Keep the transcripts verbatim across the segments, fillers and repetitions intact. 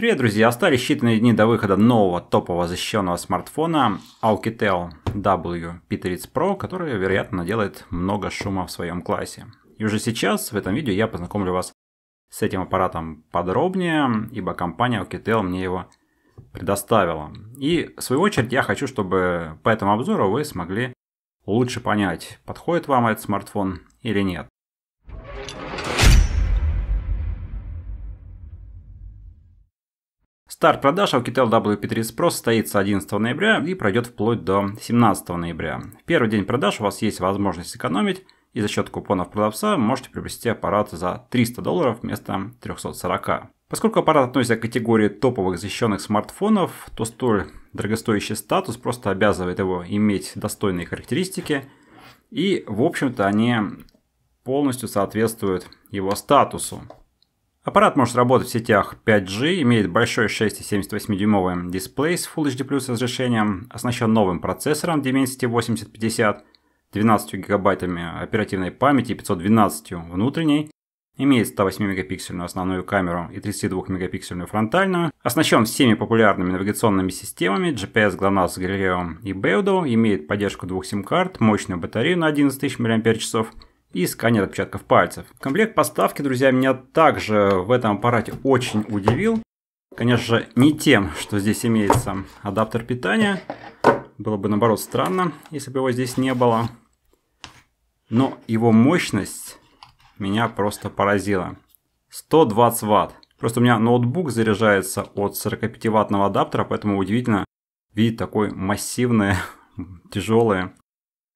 Привет, друзья! Остались считанные дни до выхода нового топового защищенного смартфона Oukitel дабл ю пи тридцать Pro, который, вероятно, наделает много шума в своем классе. И уже сейчас в этом видео я познакомлю вас с этим аппаратом подробнее, ибо компания Oukitel мне его предоставила. И в свою очередь я хочу, чтобы по этому обзору вы смогли лучше понять, подходит вам этот смартфон или нет. Старт продаж Oukitel дабл ю пи тридцать Pro состоится одиннадцатого ноября и пройдет вплоть до семнадцатого ноября. В первый день продаж у вас есть возможность сэкономить, и за счет купонов продавца можете приобрести аппарат за триста долларов вместо трёхсот сорока. Поскольку аппарат относится к категории топовых защищенных смартфонов, то столь дорогостоящий статус просто обязывает его иметь достойные характеристики, и, в общем-то, они полностью соответствуют его статусу. Аппарат может работать в сетях пять джи, имеет большой шесть и семьдесят восемь дюймовый дисплей с фулл эйч ди плюс разрешением, оснащен новым процессором Dimensity восемьдесят пятьдесят, двенадцатью гигабайтами оперативной памяти и пятьсот двенадцатью внутренней, имеет сто восьмимегапиксельную основную камеру и тридцатидвухмегапиксельную фронтальную, оснащен всеми популярными навигационными системами джи пи эс, GLONASS, Galileo и Beidou, имеет поддержку двух сим-карт, мощную батарею на одиннадцать тысяч мАч, и сканер отпечатков пальцев. Комплект поставки, друзья, меня также в этом аппарате очень удивил. Конечно же, не тем, что здесь имеется адаптер питания. Было бы, наоборот, странно, если бы его здесь не было. Но его мощность меня просто поразила. сто двадцать ватт. Просто у меня ноутбук заряжается от сорокапятиваттного адаптера, поэтому удивительно видеть такой массивный, тяжелый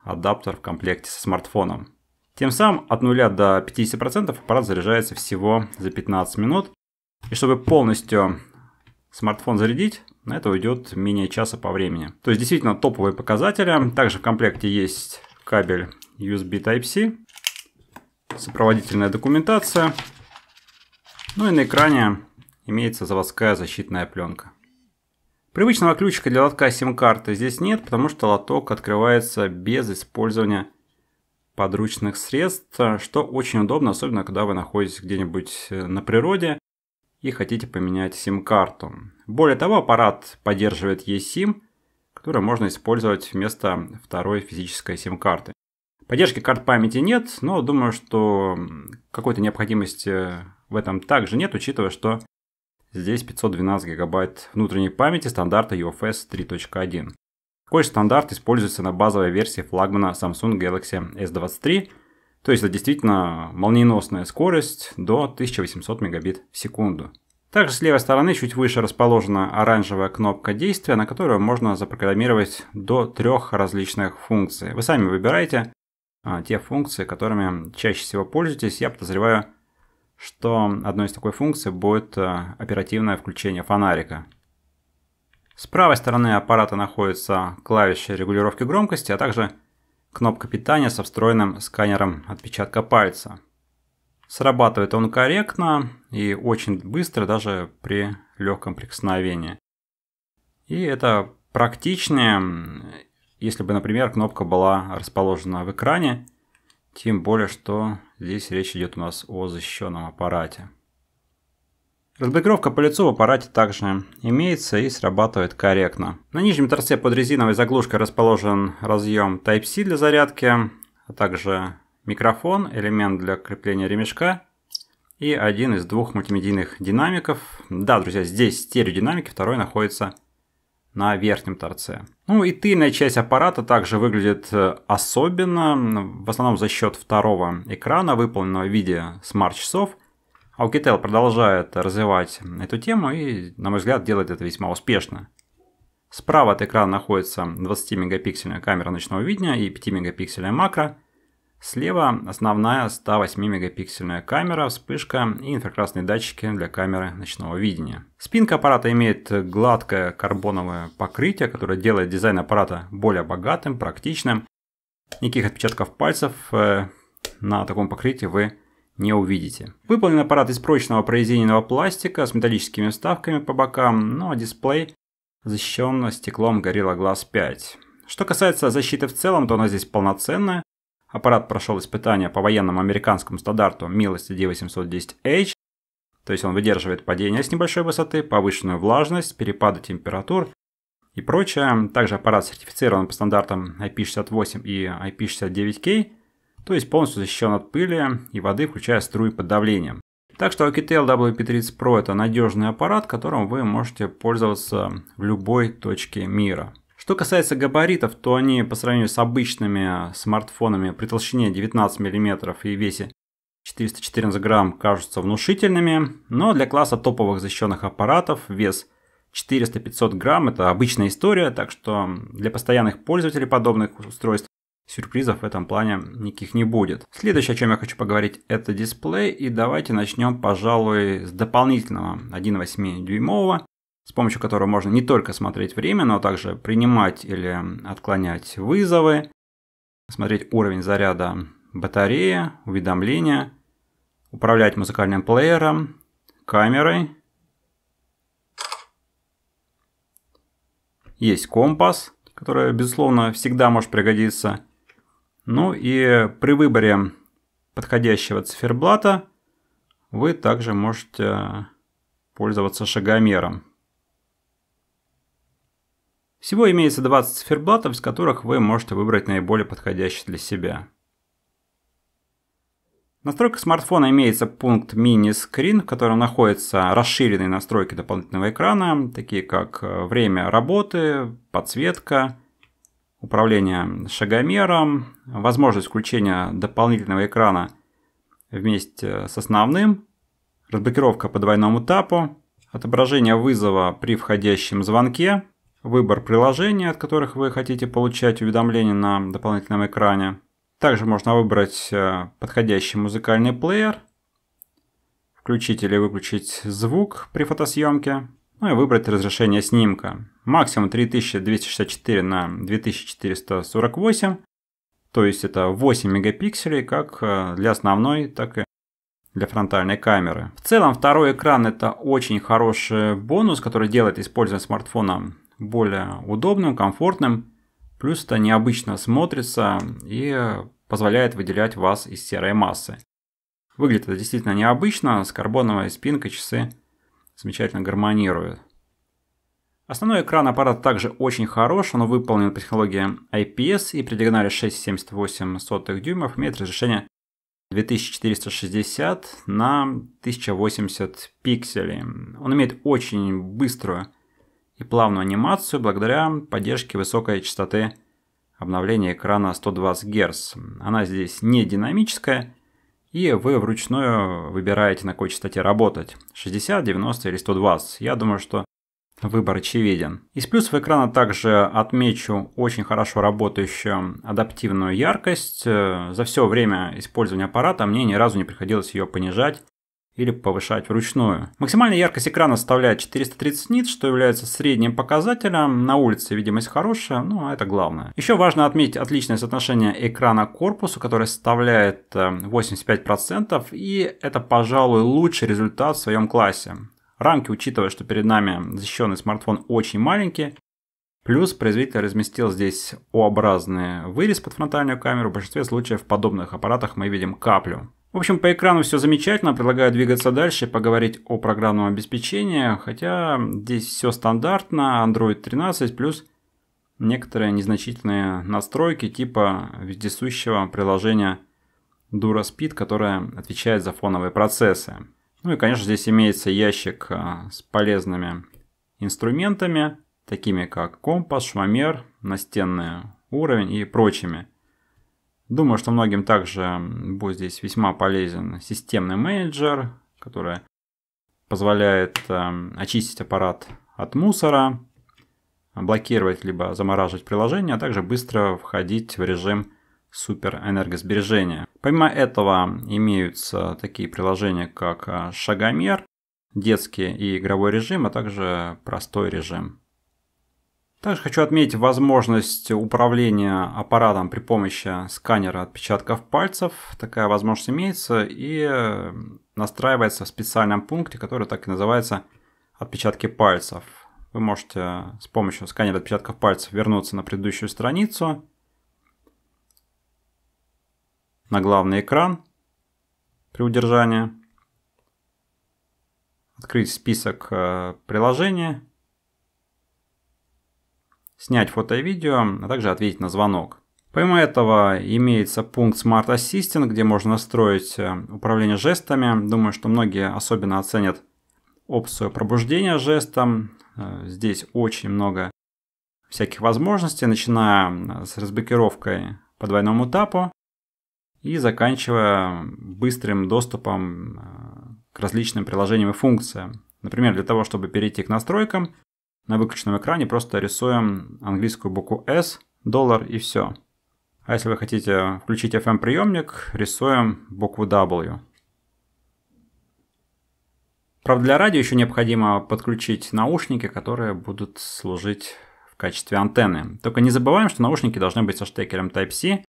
адаптер в комплекте со смартфоном. Тем самым от нуля до пятидесяти процентов аппарат заряжается всего за пятнадцать минут. И чтобы полностью смартфон зарядить, на это уйдет менее часа по времени. То есть действительно топовые показатели. Также в комплекте есть кабель ю эс би тайп си, сопроводительная документация. Ну и на экране имеется заводская защитная пленка. Привычного ключика для лотка сим-карты здесь нет, потому что лоток открывается без использования подручных средств, что очень удобно, особенно когда вы находитесь где-нибудь на природе и хотите поменять сим-карту. Более того, аппарат поддерживает eSIM, который можно использовать вместо второй физической сим-карты. Поддержки карт памяти нет, но думаю, что какой-то необходимости в этом также нет, учитывая, что здесь пятьсот двенадцать гигабайт внутренней памяти стандарта ю эф эс три точка один. Такой же стандарт используется на базовой версии флагмана Samsung Galaxy эс двадцать три, то есть это действительно молниеносная скорость до тысячи восьмисот мегабит в секунду. Также с левой стороны чуть выше расположена оранжевая кнопка действия, на которую можно запрограммировать до трех различных функций. Вы сами выбираете а, те функции, которыми чаще всего пользуетесь. Я подозреваю, что одной из такой функций будет а, оперативное включение фонарика. С правой стороны аппарата находятся клавиши регулировки громкости, а также кнопка питания со встроенным сканером отпечатка пальца. Срабатывает он корректно и очень быстро, даже при легком прикосновении. И это практичнее, если бы, например, кнопка была расположена в экране, тем более, что здесь речь идет у нас о защищенном аппарате. Разблокировка по лицу в аппарате также имеется и срабатывает корректно. На нижнем торце под резиновой заглушкой расположен разъем тайп си для зарядки, а также микрофон, элемент для крепления ремешка и один из двух мультимедийных динамиков. Да, друзья, здесь стереодинамики, второй находится на верхнем торце. Ну и тыльная часть аппарата также выглядит особенно, в основном за счет второго экрана, выполненного в виде смарт-часов. Oukitel продолжает развивать эту тему и, на мой взгляд, делает это весьма успешно. Справа от экрана находится двадцатимегапиксельная камера ночного видения и пятимегапиксельная макро. Слева основная сто восьмимегапиксельная камера, вспышка и инфракрасные датчики для камеры ночного видения. Спинка аппарата имеет гладкое карбоновое покрытие, которое делает дизайн аппарата более богатым, практичным. Никаких отпечатков пальцев на таком покрытии вы не увидите. Выполнен аппарат из прочного прорезиненного пластика с металлическими вставками по бокам, ну а дисплей защищен стеклом Gorilla Glass пять. Что касается защиты в целом, то она здесь полноценная. Аппарат прошел испытания по военному американскому стандарту мил эс ти ди восемьсот десять эйч, То есть он выдерживает падение с небольшой высоты, повышенную влажность, перепады температур и прочее. Также аппарат сертифицирован по стандартам ай пи шестьдесят восемь и ай пи шестьдесят девять кей, то есть полностью защищен от пыли и воды, включая струи под давлением. Так что Oukitel дабл ю пи тридцать Pro — это надежный аппарат, которым вы можете пользоваться в любой точке мира. Что касается габаритов, то они по сравнению с обычными смартфонами при толщине девятнадцать миллиметров и весе четыреста четырнадцать грамм кажутся внушительными, но для класса топовых защищенных аппаратов вес четыреста-пятьсот грамм – это обычная история, так что для постоянных пользователей подобных устройств сюрпризов в этом плане никаких не будет. Следующее, о чем я хочу поговорить, это дисплей. И давайте начнем, пожалуй, с дополнительного одна целая восемь десятых дюймового, с помощью которого можно не только смотреть время, но также принимать или отклонять вызовы, смотреть уровень заряда батареи, уведомления, управлять музыкальным плеером, камерой. Есть компас, который, безусловно, всегда может пригодиться. Ну и при выборе подходящего циферблата вы также можете пользоваться шагомером. Всего имеется двадцать циферблатов, из которых вы можете выбрать наиболее подходящий для себя. В настройках смартфона имеется пункт мини-скрин, в котором находятся расширенные настройки дополнительного экрана, такие как время работы, подсветка, управление шагомером, возможность включения дополнительного экрана вместе с основным, разблокировка по двойному тапу, отображение вызова при входящем звонке, выбор приложений, от которых вы хотите получать уведомления на дополнительном экране. Также можно выбрать подходящий музыкальный плеер, включить или выключить звук при фотосъемке, ну и выбрать разрешение снимка. Максимум три тысячи двести шестьдесят четыре на две тысячи четыреста сорок восемь, то есть это восемь мегапикселей как для основной, так и для фронтальной камеры. В целом второй экран — это очень хороший бонус, который делает использование смартфона более удобным, комфортным. Плюс это необычно смотрится и позволяет выделять вас из серой массы. Выглядит это действительно необычно, с карбоновой спинкой часы замечательно гармонируют. Основной экран аппарата также очень хорош, он выполнен по технологии ай пи эс и при диагонали шесть целых семьдесят восемь сотых дюймов имеет разрешение две тысячи четыреста шестьдесят на тысячу восемьдесят пикселей. Он имеет очень быструю и плавную анимацию благодаря поддержке высокой частоты обновления экрана сто двадцать герц. Она здесь не динамическая, и вы вручную выбираете, на какой частоте работать: шестьдесят, девяносто или сто двадцать. Я думаю, что выбор очевиден. Из плюсов экрана также отмечу очень хорошо работающую адаптивную яркость. За все время использования аппарата мне ни разу не приходилось ее понижать или повышать вручную. Максимальная яркость экрана составляет четыреста тридцать нит, что является средним показателем. На улице видимость хорошая, ну а это главное. Еще важно отметить отличное соотношение экрана к корпусу, которое составляет восемьдесят пять процентов, и это, пожалуй, лучший результат в своем классе. Рамки, учитывая, что перед нами защищенный смартфон, очень маленький, плюс производитель разместил здесь О-образный вырез под фронтальную камеру. В большинстве случаев в подобных аппаратах мы видим каплю. В общем, по экрану все замечательно, предлагаю двигаться дальше и поговорить о программном обеспечении, хотя здесь все стандартно, андроид тринадцать плюс некоторые незначительные настройки типа вездесущего приложения DuraSpeed, которое отвечает за фоновые процессы. Ну и, конечно, здесь имеется ящик с полезными инструментами, такими как компас, шумомер, настенный уровень и прочими. Думаю, что многим также будет здесь весьма полезен системный менеджер, который позволяет э, очистить аппарат от мусора, блокировать либо замораживать приложение, а также быстро входить в режим суперэнергосбережения. Помимо этого имеются такие приложения, как шагомер, детский и игровой режим, а также простой режим. Также хочу отметить возможность управления аппаратом при помощи сканера отпечатков пальцев. Такая возможность имеется и настраивается в специальном пункте, который так и называется «Отпечатки пальцев». Вы можете с помощью сканера отпечатков пальцев вернуться на предыдущую страницу, на главный экран при удержании, открыть список приложений, снять фото и видео, а также ответить на звонок. Помимо этого имеется пункт Smart Assistant, где можно настроить управление жестами. Думаю, что многие особенно оценят опцию пробуждения жестом. Здесь очень много всяких возможностей, начиная с разблокировкой по двойному тапу и заканчивая быстрым доступом к различным приложениям и функциям. Например, для того, чтобы перейти к настройкам, на выключенном экране просто рисуем английскую букву S, доллар и все. А если вы хотите включить эф эм-приемник, рисуем букву W. Правда, для радио еще необходимо подключить наушники, которые будут служить в качестве антенны. Только не забываем, что наушники должны быть со штекером тайп си,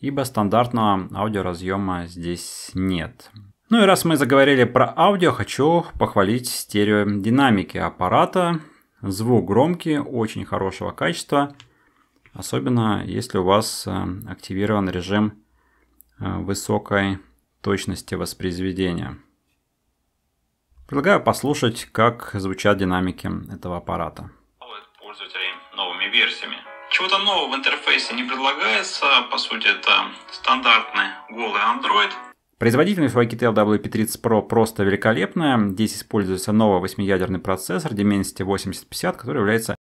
ибо стандартного аудиоразъема здесь нет. Ну и раз мы заговорили про аудио, хочу похвалить стереодинамики аппарата. Звук громкий, очень хорошего качества. Особенно если у вас активирован режим высокой точности воспроизведения. Предлагаю послушать, как звучат динамики этого аппарата. Пользователей новыми версиями. Чего-то нового в интерфейсе не предлагается. По сути, это стандартный голый Android. Производительность Oukitel дабл ю пи тридцать про просто великолепная. Здесь используется новый восьмиядерный процессор Dimensity восемьдесят пятьдесят, который является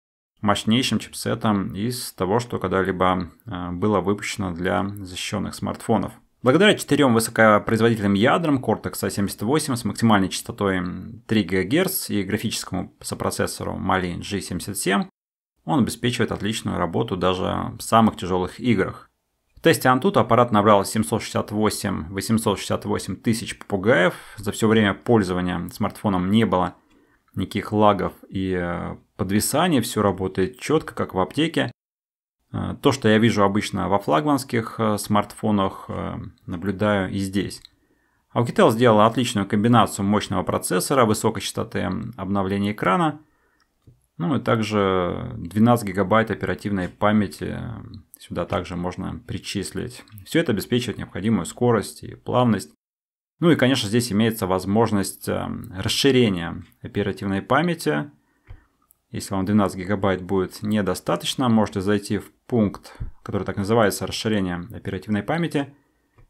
мощнейшим чипсетом из того, что когда-либо было выпущено для защищенных смартфонов. Благодаря четырем высокопроизводительным ядрам Cortex а семьдесят восемь с максимальной частотой три гигагерца и графическому сопроцессору Mali джи семьдесят семь он обеспечивает отличную работу даже в самых тяжелых играх. В тесте Antutu аппарат набрал семьсот шестьдесят восемь тысяч попугаев. За все время пользования смартфоном не было никаких лагов и подвисаний, все работает четко, как в аптеке. То, что я вижу обычно во флагманских смартфонах, наблюдаю и здесь. Oukitel сделала отличную комбинацию мощного процессора, высокой частоты обновления экрана, ну и также двенадцать гигабайт оперативной памяти сюда также можно причислить. Все это обеспечивает необходимую скорость и плавность. Ну и, конечно, здесь имеется возможность расширения оперативной памяти. Если вам двенадцать гигабайт будет недостаточно, можете зайти в пункт, который так называется «Расширение оперативной памяти»,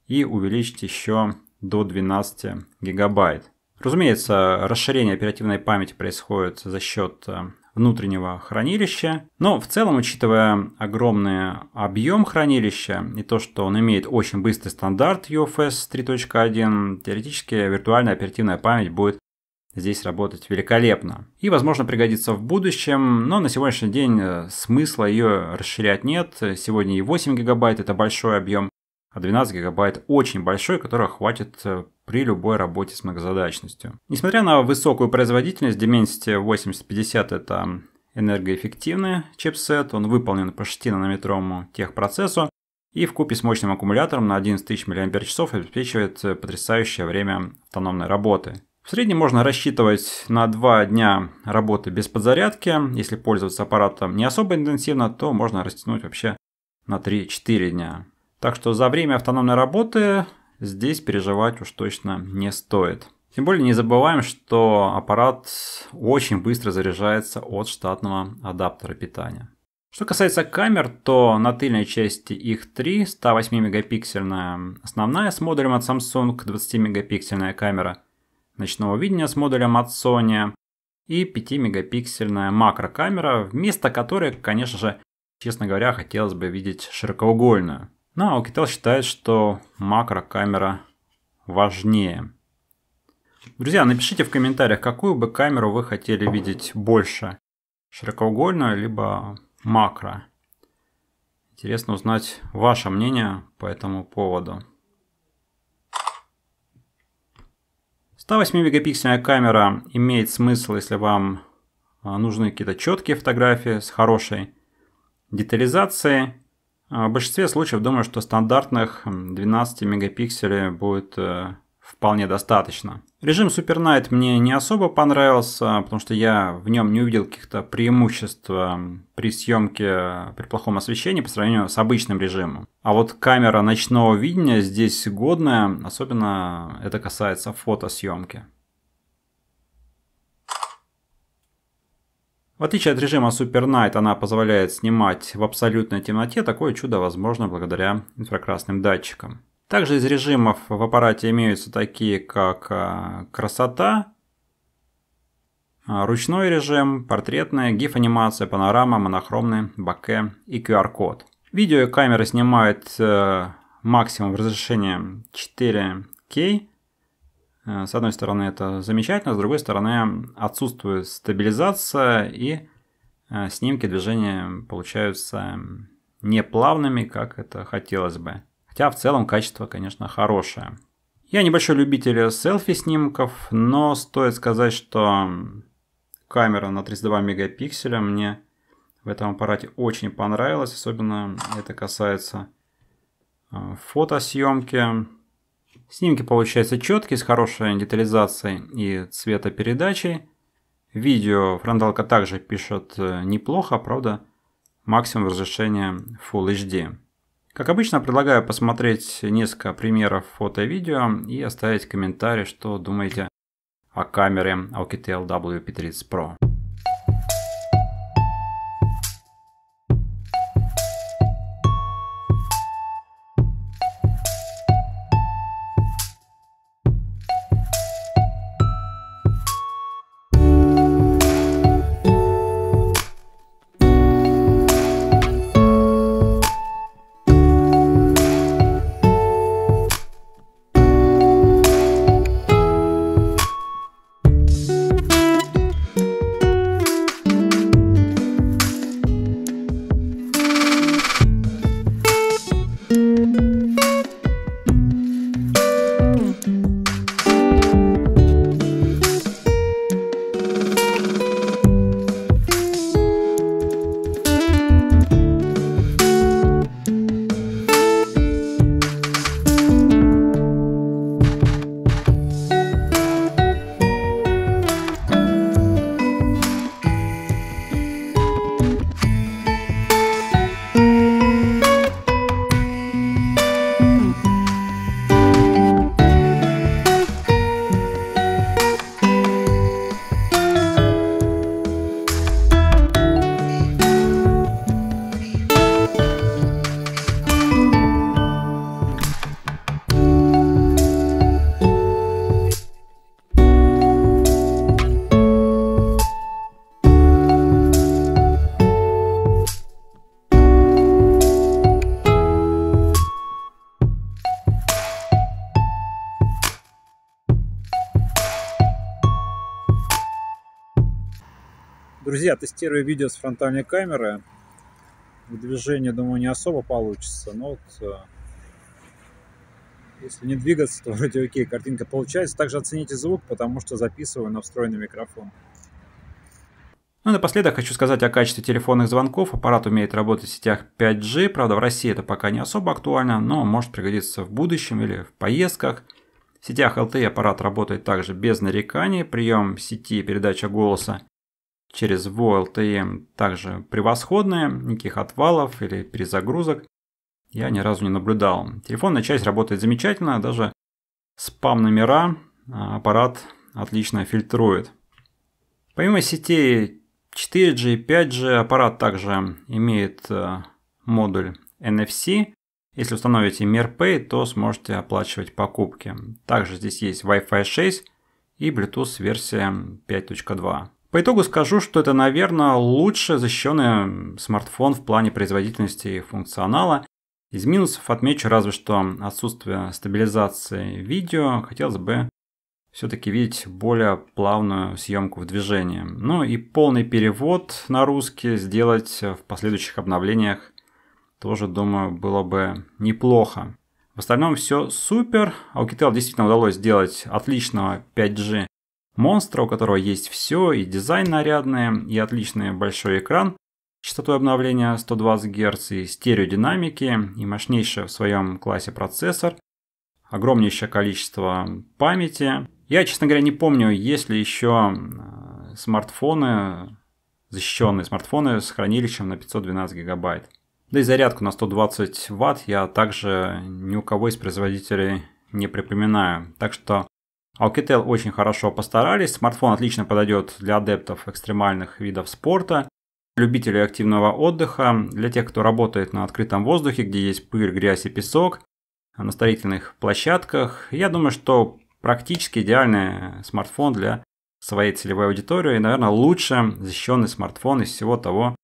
и увеличить еще до двенадцати гигабайт. Разумеется, расширение оперативной памяти происходит за счет внутреннего хранилища, но в целом, учитывая огромный объем хранилища и то, что он имеет очень быстрый стандарт ю эф эс три точка один, теоретически виртуальная оперативная память будет здесь работать великолепно и, возможно, пригодится в будущем, но на сегодняшний день смысла ее расширять нет. Сегодня и восемь гигабайт это большой объем, а двенадцать гигабайт очень большой, которого хватит при любой работе с многозадачностью. Несмотря на высокую производительность, Dimensity восемьдесят пятьдесят это энергоэффективный чипсет, он выполнен по шестинанометровому техпроцессу и вкупе с мощным аккумулятором на одиннадцать тысяч миллиампер часов обеспечивает потрясающее время автономной работы. В среднем можно рассчитывать на два дня работы без подзарядки. Если пользоваться аппаратом не особо интенсивно, то можно растянуть вообще на три-четыре дня. Так что за время автономной работы здесь переживать уж точно не стоит. Тем более не забываем, что аппарат очень быстро заряжается от штатного адаптера питания. Что касается камер, то на тыльной части их три. сто восьмимегапиксельная основная с модулем от Samsung, двадцатимегапиксельная камера ночного видения с модулем от Sony и пятимегапиксельная макрокамера, вместо которой, конечно же, честно говоря, хотелось бы видеть широкоугольную. Но Oukitel считает, что макрокамера важнее. Друзья, напишите в комментариях, какую бы камеру вы хотели видеть больше, широкоугольную либо макро. Интересно узнать ваше мнение по этому поводу. сто восьмимегапиксельная камера имеет смысл, если вам нужны какие-то четкие фотографии с хорошей детализацией. В большинстве случаев думаю, что стандартных двенадцати мегапикселей будет вполне достаточно. Режим Super Night мне не особо понравился, потому что я в нем не увидел каких-то преимуществ при съемке при плохом освещении по сравнению с обычным режимом. А вот камера ночного видения здесь годная, особенно это касается фотосъемки. В отличие от режима Super Night, она позволяет снимать в абсолютной темноте. Такое чудо возможно благодаря инфракрасным датчикам. Также из режимов в аппарате имеются такие, как красота, ручной режим, портретная, гиф-анимация, панорама, монохромный, боке и ку ар-код. Видеокамера снимает максимум разрешения четыре кей. С одной стороны это замечательно, с другой стороны отсутствует стабилизация и снимки движения получаются не плавными, как это хотелось бы. Хотя в целом качество, конечно, хорошее. Я небольшой любитель селфи-снимков, но стоит сказать, что камера на тридцать два мегапикселя мне в этом аппарате очень понравилась. Особенно это касается фотосъемки. Снимки получаются четкие, с хорошей детализацией и цветопередачей. Видео фронталка также пишет неплохо, правда, максимум разрешения фулл эйч ди. Как обычно, предлагаю посмотреть несколько примеров фото-видео и оставить комментарий, что думаете о камере Oukitel дабл ю пи тридцать про. Друзья, тестирую видео с фронтальной камеры. Движение, думаю, не особо получится. Но вот, если не двигаться, то вроде окей, картинка получается. Также оцените звук, потому что записываю на встроенный микрофон. Ну и напоследок хочу сказать о качестве телефонных звонков. Аппарат умеет работать в сетях пять джи. Правда, в России это пока не особо актуально, но может пригодиться в будущем или в поездках. В сетях эл ти и аппарат работает также без нареканий. Прием сети и передача голоса через ви о эл ти и также превосходные, никаких отвалов или перезагрузок я ни разу не наблюдал. Телефонная часть работает замечательно, даже спам-номера аппарат отлично фильтрует. Помимо сетей четыре джи и пять джи аппарат также имеет модуль эн эф си. Если установите MirPay, то сможете оплачивать покупки. Также здесь есть Wi-Fi шесть и Bluetooth версия пять точка два. По итогу скажу, что это, наверное, лучше защищенный смартфон в плане производительности и функционала. Из минусов отмечу разве что отсутствие стабилизации видео. Хотелось бы все-таки видеть более плавную съемку в движении. Ну и полный перевод на русский сделать в последующих обновлениях тоже, думаю, было бы неплохо. В остальном все супер. Oukitel действительно удалось сделать отличного пять джи. Монстра, у которого есть все, и дизайн нарядный, и отличный большой экран с частотой обновления сто двадцать герц, и стереодинамики, и мощнейший в своем классе процессор, огромнейшее количество памяти. Я, честно говоря, не помню, есть ли еще смартфоны, защищенные смартфоны с хранилищем на пятьсот двенадцать гигабайт. Да и зарядку на сто двадцать ватт я также ни у кого из производителей не припоминаю. Так что Oukitel очень хорошо постарались, смартфон отлично подойдет для адептов экстремальных видов спорта, любителей активного отдыха, для тех, кто работает на открытом воздухе, где есть пыль, грязь и песок, на строительных площадках. Я думаю, что практически идеальный смартфон для своей целевой аудитории и, наверное, лучше защищенный смартфон из всего того,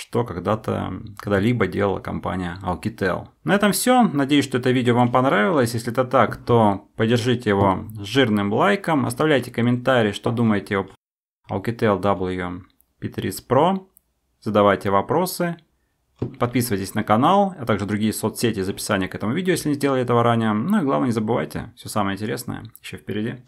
что когда-то, когда-либо делала компания Oukitel. На этом все. Надеюсь, что это видео вам понравилось. Если это так, то поддержите его жирным лайком. Оставляйте комментарии, что думаете об Oukitel дабл ю пи тридцать Pro. Задавайте вопросы. Подписывайтесь на канал, а также другие соцсети из описания к этому видео, если не сделали этого ранее. Ну и главное, не забывайте, все самое интересное еще впереди.